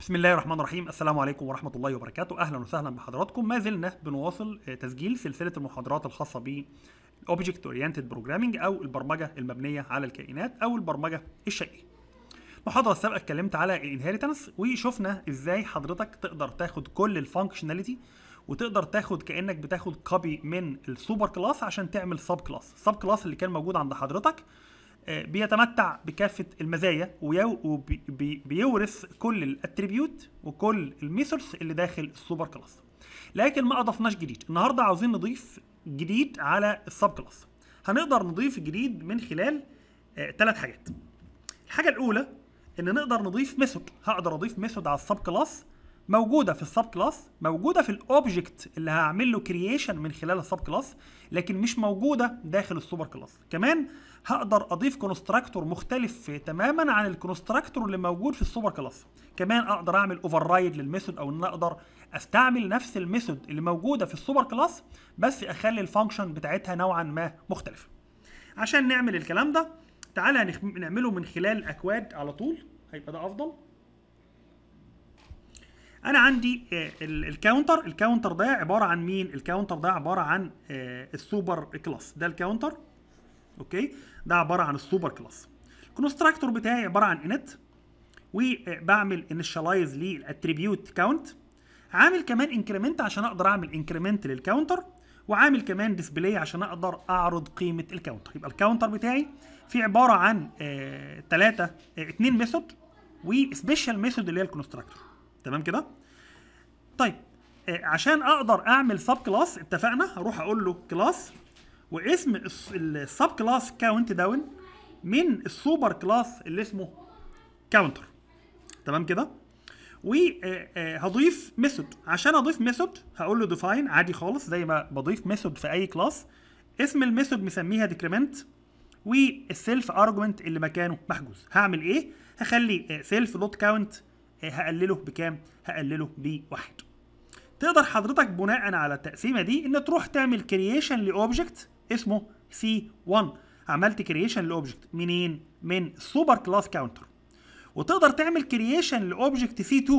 بسم الله الرحمن الرحيم. السلام عليكم ورحمة الله وبركاته. أهلا وسهلا بحضراتكم. ما زلنا بنواصل تسجيل سلسلة المحاضرات الخاصة ب Object Oriented Programming أو البرمجة المبنية على الكائنات أو البرمجة الشيئية. المحاضرة السابقة اتكلمت على Inheritance وشفنا إزاي حضرتك تقدر تاخد كل الفانكشناليتي وتقدر تاخد كأنك بتاخد كوبي من السوبر كلاس عشان تعمل سب كلاس. السب كلاس اللي كان موجود عند حضرتك بيتمتع بكافة المزايا وبيورث كل الاتريبيوت وكل الميثودز اللي داخل السوبر كلاس، لكن ما اضفناش جديد. النهارده عاوزين نضيف جديد على السب كلاس. هنقدر نضيف جديد من خلال ثلاث حاجات. الحاجه الاولى ان نقدر نضيف ميثود. هقدر اضيف ميثود على السب كلاس موجوده في السب كلاس، موجوده في الاوبجكت اللي هعمل له كرييشن من خلال السب كلاس، لكن مش موجوده داخل السوبر كلاس. كمان هقدر اضيف كونستراكتور مختلف تماما عن الكونستراكتور اللي موجود في السوبر كلاس. كمان اقدر اعمل اوفررايد للميثود، او ان اقدر استعمل نفس الميثود اللي موجوده في السوبر كلاس بس اخلي الفانكشن بتاعتها نوعا ما مختلفه. عشان نعمل الكلام ده تعالى نعمله من خلال اكواد على طول، هيبقى ده افضل. أنا عندي الكاونتر، الكاونتر ده عبارة عن مين؟ الكاونتر ده عبارة عن السوبر كلاس، ده الكاونتر، أوكي؟ ده عبارة عن السوبر كلاس. الكونستراكتور بتاعي عبارة عن init، وبعمل initialize للاتريبيوت كاونت، عامل كمان increment عشان أقدر أعمل increment للكاونتر، وعامل كمان display عشان أقدر أعرض قيمة الكاونتر. يبقى الكاونتر بتاعي فيه عبارة عن 2 ميثود وسبيشال ميثود اللي هي الكونستراكتور. تمام كده؟ طيب عشان اقدر اعمل سب كلاس اتفقنا هروح اقول له كلاس واسم السب كلاس كاونت داون من السوبر كلاس اللي اسمه كاونتر. تمام كده؟ وهضيف ميثود. عشان اضيف ميثود هقول له ديفاين عادي خالص زي ما بضيف ميثود في اي كلاس. اسم الميثود مسميها ديكريمنت والسيلف ارجمنت اللي مكانه محجوز. هعمل ايه؟ هخلي سيلف دوت كاونت هقلله بكام؟ هقلله ب1. تقدر حضرتك بناء على التقسيمه دي ان تروح تعمل كرييشن لاوبجكت اسمه C1. عملت كرييشن لاوبجكت منين؟ من السوبر كلاس كاونتر. وتقدر تعمل كرييشن لاوبجكت C2.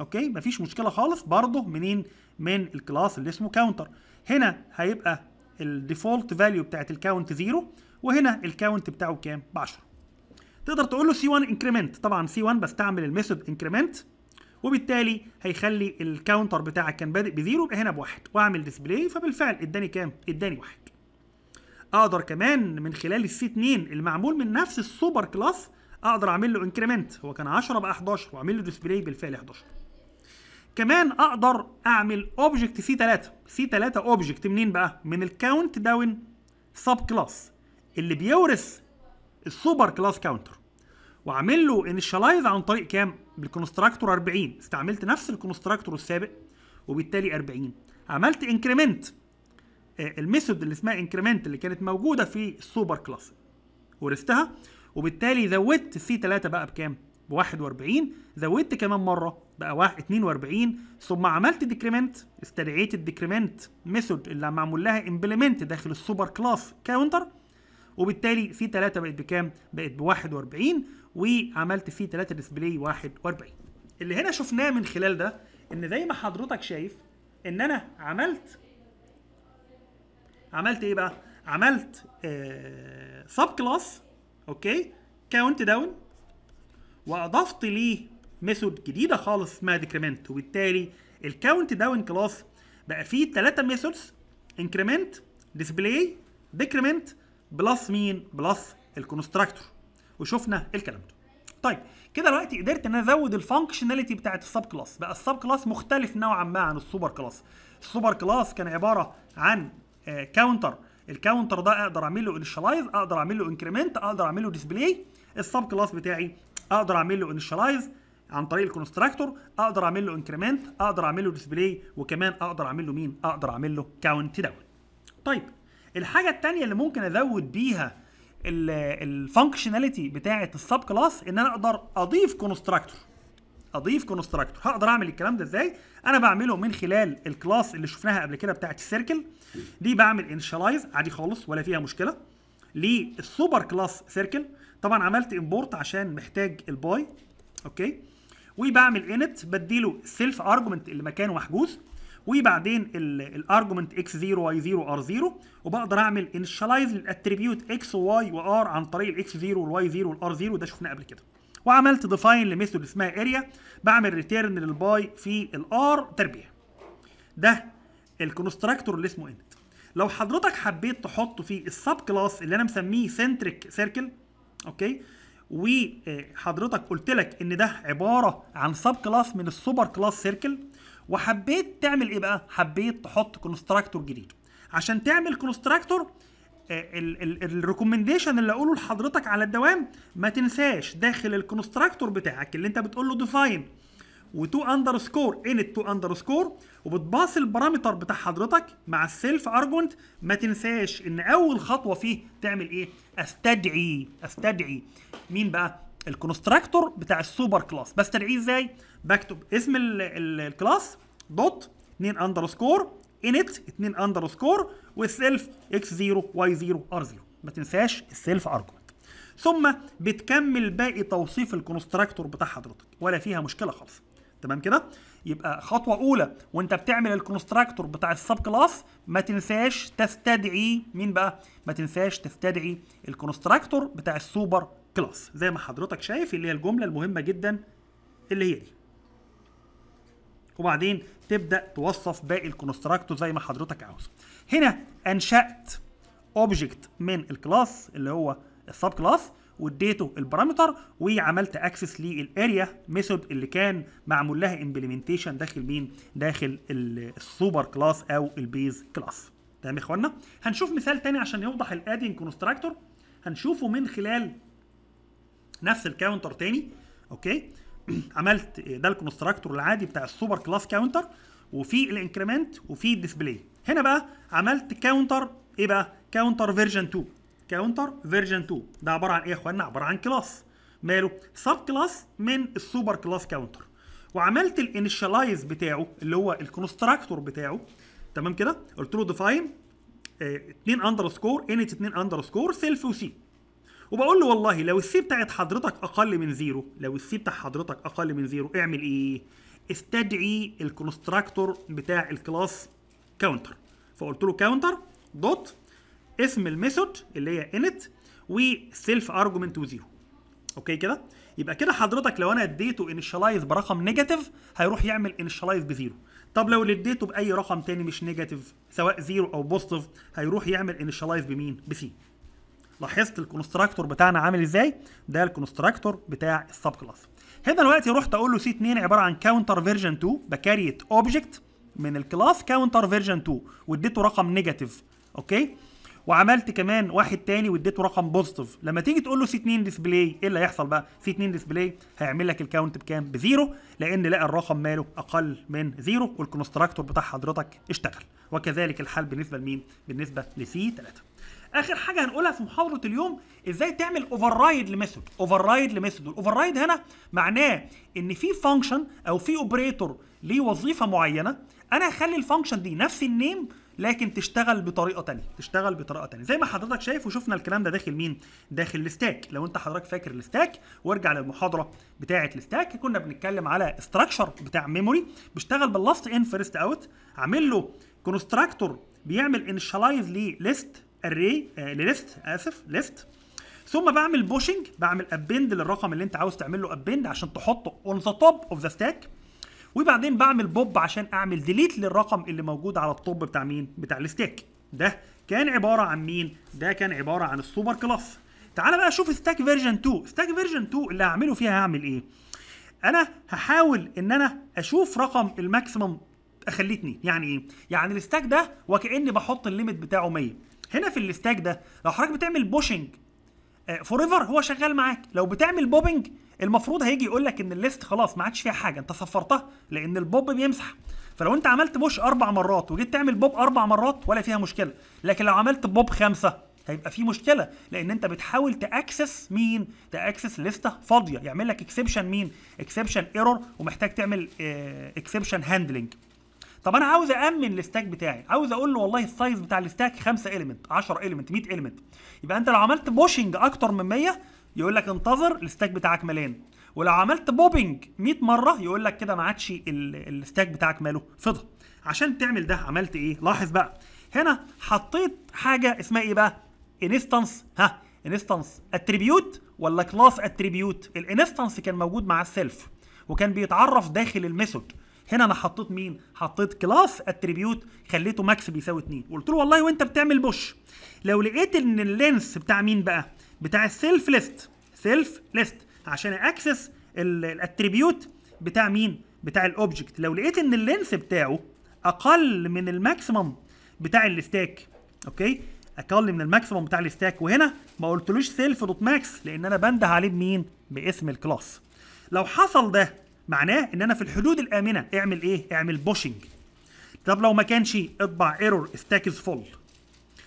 اوكي؟ مفيش مشكله خالص، برضه منين؟ من الكلاس اللي اسمه كاونتر. هنا هيبقى الديفولت فاليو بتاعت الكاونت 0 وهنا الكاونت بتاعه كام؟ ب10. تقدر تقول له C1 increment. طبعا C1 بستعمل الميثود increment وبالتالي هيخلي الكاونتر بتاعك كان بادئ بزيرو يبقى هنا ب1 واعمل ديسبلاي فبالفعل اداني كام؟ اداني 1. اقدر كمان من خلال الC2 المعمول من نفس السوبر كلاس اقدر اعمل له increment. هو كان 10 بقى 11 واعمل له ديسبلاي بالفعل 11. كمان اقدر اعمل اوبجكت C3. C3 اوبجكت منين بقى؟ من الكاونت داون سب كلاس اللي بيورث السوبر كلاس كاونتر، واعمل له انيشالايز عن طريق كام؟ بالكونستراكتور 40. استعملت نفس الكونستراكتور السابق وبالتالي 40. عملت انكريمنت الميثود اللي اسمها انكريمنت اللي كانت موجوده في السوبر كلاس ورثتها، وبالتالي زودت C3 بقى بكام؟ ب41. زودت كمان مره بقى 42. ثم عملت ديكريمنت، استدعيت الديكريمنت ميثود اللي معمول لها امبلمنت داخل السوبر كلاس كاونتر، وبالتالي C3 بقت بكام؟ بقت ب41 وعملت C3 ديسبلاي 41. اللي هنا شفناه من خلال ده ان زي ما حضرتك شايف ان انا عملت ايه بقى؟ عملت سب كلاس اوكي كاونت داون واضفت ليه ميثود جديده خالص اسمها ديكريمنت، وبالتالي الكاونت داون كلاس بقى فيه 3 ميثودز انكريمنت ديسبلاي ديكريمنت بلس مين؟ بلس الكونستراكتور. وشفنا الكلام ده. طيب كده دلوقتي قدرت ان انا ازود الفانكشناليتي بتاعت السب كلاس. بقى السب كلاس مختلف نوعا ما عن السوبر كلاس. السوبر كلاس كان عباره عن كاونتر، الكاونتر ده اقدر اعمل له انيشالايز، اقدر اعمل له انكريمنت، اقدر اعمل له ديسبلاي. السب كلاس بتاعي اقدر اعمل له انيشالايز عن طريق الكونستراكتور، اقدر اعمل له انكريمنت، اقدر اعمل له ديسبلاي، وكمان اقدر اعمل له مين؟ اقدر اعمل له كاونت داون. طيب الحاجة التانية اللي ممكن أزود بيها الفانكشناليتي بتاعة السب كلاس إن أنا أقدر أضيف كونستراكتور. أضيف كونستراكتور، هقدر أعمل الكلام ده إزاي؟ أنا بعمله من خلال الكلاس اللي شفناها قبل كده بتاعة السيركل، دي بعمل انشالايز عادي خالص ولا فيها مشكلة للسوبر كلاس سيركل. طبعًا عملت امبورت عشان محتاج الباي، أوكي؟ وبعمل init بديله self argument اللي مكانه محجوز، وبعدين الارجمنت x 0 y 0 r 0، وبقدر اعمل initialize للاتريبيوت x و y و r عن طريق x 0 وال y 0 وال r 0، ده شفناه قبل كده. وعملت ديفاين لميثود اسمها اريا، بعمل ريتيرن للباي في الار تربيع. ده الكونستراكتور اللي اسمه انت. لو حضرتك حبيت تحطه في السب كلاس اللي انا مسميه سنتريك سيركل، اوكي، وحضرتك قلت لك ان ده عباره عن سب كلاس من السوبر كلاس سيركل، وحبيت تعمل ايه بقى؟ حبيت تحط كونستراكتور جديد. عشان تعمل كونستراكتور الريكومنديشن اللي اقوله لحضرتك على الدوام، ما تنساش داخل الكونستراكتور بتاعك اللي انت بتقول له ديفاين وتو اندرسكور انت تو اندرسكور، وبتباص البارامتر بتاع حضرتك مع السيلف ارجمنت، ما تنساش ان اول خطوه فيه تعمل ايه؟ استدعي مين بقى؟ الكونستراكتور بتاع السوبر كلاس. بستدعيه ازاي؟ بكتب اسم الكلاس دوت 2 اندرسكور init 2 اندرسكور والسيلف x 0 y 0 r 0، ما تنساش السيلف ارجمنت، ثم بتكمل باقي توصيف الكونستراكتور بتاع حضرتك، ولا فيها مشكله خالص. تمام كده؟ يبقى خطوه اولى وانت بتعمل الكونستراكتور بتاع السب كلاس، ما تنساش تستدعي مين بقى؟ ما تنساش تستدعي الكونستراكتور بتاع السوبر كلاس، زي ما حضرتك شايف اللي هي الجمله المهمه جدا اللي هي دي. وبعدين تبدا توصف باقي الكونستراكتور زي ما حضرتك عاوز. هنا انشات اوبجكت من الكلاس اللي هو السب كلاس، واديته البارامتر، وعملت اكسس للاريا ميثود اللي كان معمول لها امبلمنتيشن داخل مين؟ داخل السوبر كلاس او البيز كلاس. تمام يا اخوانا؟ هنشوف مثال تاني عشان يوضح الادين كونستراكتور، هنشوفه من خلال نفس الكاونتر تاني، اوكي؟ عملت ده الكونستراكتور العادي بتاع السوبر كلاس كاونتر، وفي الانكريمنت وفي الديسبلاي. هنا بقى عملت كاونتر ايه بقى؟ كاونتر فيرجن 2. كاونتر فيرجن 2 ده عباره عن ايه يا اخوانا؟ عباره عن كلاس ماله سب كلاس من السوبر كلاس كاونتر، وعملت الانيشالايز بتاعه اللي هو الكونستراكتور بتاعه. تمام كده؟ قلت له ديفاين 2 اندرسكور انت 2 اندرسكور سيلف وسي، وبقول له والله لو السي بتاعت حضرتك اقل من زيرو، لو السي بتاع حضرتك اقل من زيرو اعمل ايه؟ استدعي الكونستراكتور بتاع الكلاس كاونتر. فقلت له كاونتر دوت اسم الميثود اللي هي init وسيلف ارجمنت وزيرو. اوكي كده؟ يبقى كده حضرتك لو انا اديته انيشالايز برقم نيجاتيف هيروح يعمل انيشالايز بزيرو. طب لو اديته باي رقم تاني مش نيجاتيف سواء زيرو او بوزيتيف هيروح يعمل انيشالايز بمين؟ بسي. لاحظت الكونستراكتور بتاعنا عامل ازاي؟ ده الكونستراكتور بتاع السب كلاس. هنا دلوقتي رحت اقول له سي 2 عباره عن كاونتر فيرجن 2، بكريت اوبجكت من الكلاس كاونتر فيرجن 2 واديته رقم نيجاتيف، اوكي؟ وعملت كمان واحد تاني واديته رقم بوزيتيف. لما تيجي تقول له سي 2 ديسبلاي ايه اللي هيحصل بقى؟ سي 2 ديسبلاي هيعمل لك الكاونت بكام؟ بزيرو، لان لقى الرقم ماله اقل من زيرو والكونستراكتور بتاع حضرتك اشتغل، وكذلك الحال بالنسبه لمين؟ بالنسبه لسي 3. اخر حاجه هنقولها في محاضره اليوم ازاي تعمل اوفررايد لميثود، الاوفررايد هنا معناه ان في فانكشن او في اوبريتور ليه وظيفه معينه، انا هخلي الفانكشن دي نفس النيم لكن تشتغل بطريقه ثانيه، زي ما حضرتك شايف، وشفنا الكلام ده داخل مين؟ داخل الستاك. لو انت حضرتك فاكر الستاك وارجع للمحاضره بتاعه الستاك، كنا بنتكلم على استراكشر بتاع ميموري بيشتغل باللاست ان فيرست اوت، عامل له كونستراكتور بيعمل انيشالايز لليست الري لليست ليست، ثم بعمل بوشنج، بعمل ابند للرقم اللي انت عاوز تعمل له ابند عشان تحطه اون ذا توب اوف ذا ستاك، وبعدين بعمل بوب عشان اعمل ديليت للرقم اللي موجود على التوب بتاع مين؟ بتاع الستاك. ده كان عباره عن مين؟ ده كان عباره عن السوبر كلاس. تعال بقى شوف ستاك فيرجن 2، ستاك فيرجن 2 اللي هعمله فيها هعمل ايه؟ انا هحاول ان انا اشوف رقم الماكسيمم اخليه 2. يعني ايه؟ يعني الستاك ده وكاني بحط الليميت بتاعه 100. هنا في الستاك ده لو حضرتك بتعمل بوشنج فور ايفر هو شغال معاك، لو بتعمل بوبنج المفروض هيجي يقول لك ان الليست خلاص ما عادش فيها حاجه، انت صفرتها لان البوب بيمسح. فلو انت عملت بوش 4 مرات وجيت تعمل بوب 4 مرات ولا فيها مشكله، لكن لو عملت بوب 5 هيبقى في مشكله، لان انت بتحاول تاكسس مين؟ تاكسس لسته فاضيه، يعمل لك اكسبشن مين؟ اكسبشن ايرور، ومحتاج تعمل اكسبشن هاندلنج. طب انا عاوز امن الستاك بتاعي، عاوز اقول له والله السايز بتاع الستاك 5 اليمنت 10 اليمنت 100 اليمنت، يبقى انت لو عملت بوشنج اكتر من 100 يقول لك انتظر الستاك بتاعك ملان، ولو عملت بوبينج 100 مره يقول لك كده ما عادش الستاك بتاعك ماله فضه. عشان تعمل ده عملت ايه؟ لاحظ بقى هنا حطيت حاجه اسمها ايه بقى؟ انستنس. ها انستنس اتريبيوت ولا كلاس اتريبيوت؟ الانستنس كان موجود مع السيلف وكان بيتعرف داخل الميثود. هنا انا حطيت مين؟ حطيت كلاس اتريبيوت خليته ماكس بيساوي 2، قلت له والله وانت بتعمل بوش لو لقيت ان اللينس بتاع مين بقى؟ بتاع السيلف ليست، سيلف ليست، عشان اكسس الاتريبيوت بتاع مين؟ بتاع الاوبجكت. لو لقيت ان اللينس بتاعه اقل من الماكسيمم بتاع الاستاك، اوكي؟ اقل من الماكسيمم بتاع الاستاك، وهنا ما قلتلوش سيلف دوت ماكس لان انا بنده عليه بمين؟ باسم الكلاس. لو حصل ده معناه ان انا في الحدود الامنه اعمل ايه؟ اعمل بوشنج. طب لو ما كانش اطبع ايرور ستاك از فول.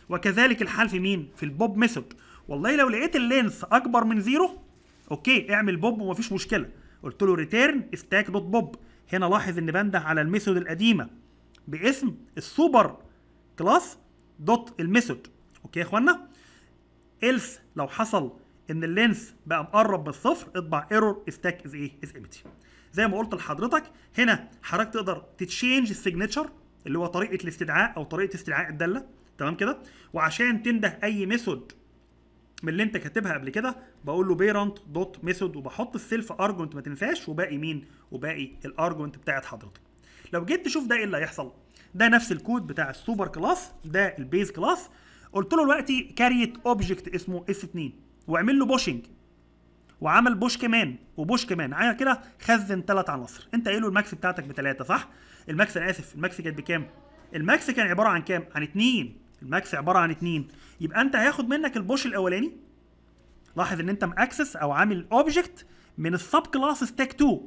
وكذلك الحال في مين؟ في البوب ميثود. والله لو لقيت اللينث اكبر من زيرو اوكي اعمل بوب ومفيش مشكله. قلت له ريتيرن ستاك دوت بوب. هنا لاحظ ان بنده على الميثود القديمه باسم السوبر كلاس دوت الميثود. اوكي يا اخوانا؟ إلس لو حصل ان اللينث بقى مقرب من الصفر اطبع ايرور ستاك از ايه؟ از امتي. زي ما قلت لحضرتك هنا حضرتك تقدر تتشينج السيجنتشر اللي هو طريقه الاستدعاء او طريقه استدعاء الداله، تمام كده؟ وعشان تنده اي ميثود من اللي انت كاتبها قبل كده بقول له بيرنت دوت ميثود وبحط السيلف ارجمنت ما تنساش وباقي مين؟ وباقي الارجمنت بتاعت حضرتك. لو جيت تشوف ده ايه اللي هيحصل؟ ده نفس الكود بتاع السوبر كلاس، ده البيز كلاس. قلت له دلوقتي كاريت اوبجكت اسمه اس 2 واعمل له بوشنج، وعمل بوش كمان وبوش كمان، عامل كده خزن 3 عناصر. انت قايل له الماكس بتاعتك ب3 صح؟ الماكس انا اسف، الماكس كانت بكام؟ الماكس كان عباره عن كام؟ عن 2. الماكس عباره عن 2، يبقى انت هياخد منك البوش الاولاني. لاحظ ان انت ماكسس او عامل اوبجكت من السب كلاس ستاك 2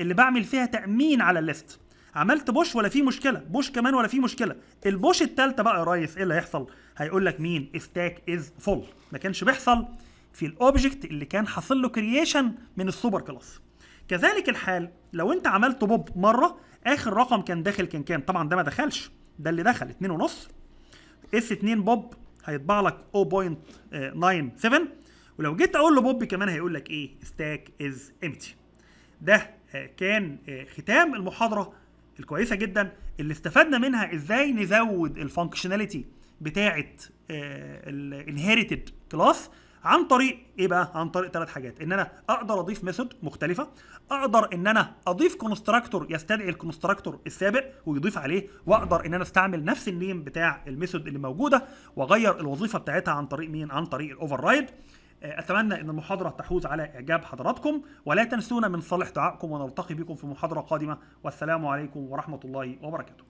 اللي بعمل فيها تامين على الليست. عملت بوش ولا في مشكله، بوش كمان ولا في مشكله. البوش الثالثه بقى يا ريس ايه اللي هيحصل؟ هيقول لك مين؟ ستاك از فول. ما كانش بيحصل في الاوبجكت اللي كان حاصل له كرييشن من السوبر كلاس. كذلك الحال لو انت عملت بوب مره اخر رقم كان داخل كان كام؟ طبعا ده ما دخلش، ده اللي دخل 2.5. اس 2 بوب هيطبع لك 0.97، ولو جيت اقول له بوب كمان هيقول لك ايه؟ ستاك از امتي. ده كان ختام المحاضره الكويسه جدا اللي استفدنا منها ازاي نزود الفانكشناليتي بتاعه الانهيرتد كلاس عن طريق ايه بقى؟ عن طريق 3 حاجات، ان انا اقدر اضيف ميثود مختلفه، اقدر ان انا اضيف كونستراكتور يستدعي الكونستراكتور السابق ويضيف عليه، واقدر ان انا استعمل نفس النيم بتاع الميثود اللي موجوده واغير الوظيفه بتاعتها عن طريق مين؟ عن طريق الاوفر رايد. اتمنى ان المحاضره تحوز على اعجاب حضراتكم، ولا تنسونا من صالح دعائكم، ونلتقي بكم في محاضره قادمه، والسلام عليكم ورحمه الله وبركاته.